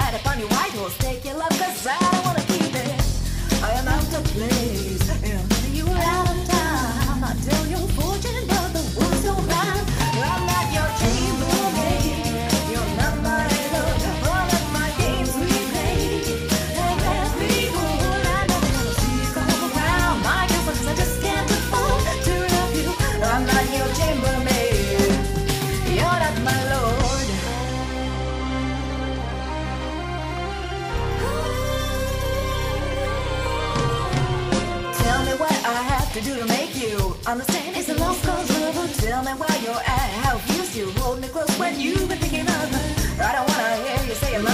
ride upon your white horse, take your love, cause I wanna keep it. I am out of place, and you out of time. I tell your fortune, but the world's so right. I'm not your dream boy, you're not my love. All of my games we play, and let me go. I know you'll see you come around, my girlfriend, I just can't afford to love you. I'm not your chambermaid, you're not my lord. To do to make you understand it's a lost cause, lover. Tell me where you're at, how it feels you hold me close when you've been thinking of. I don't wanna hear you say I love you.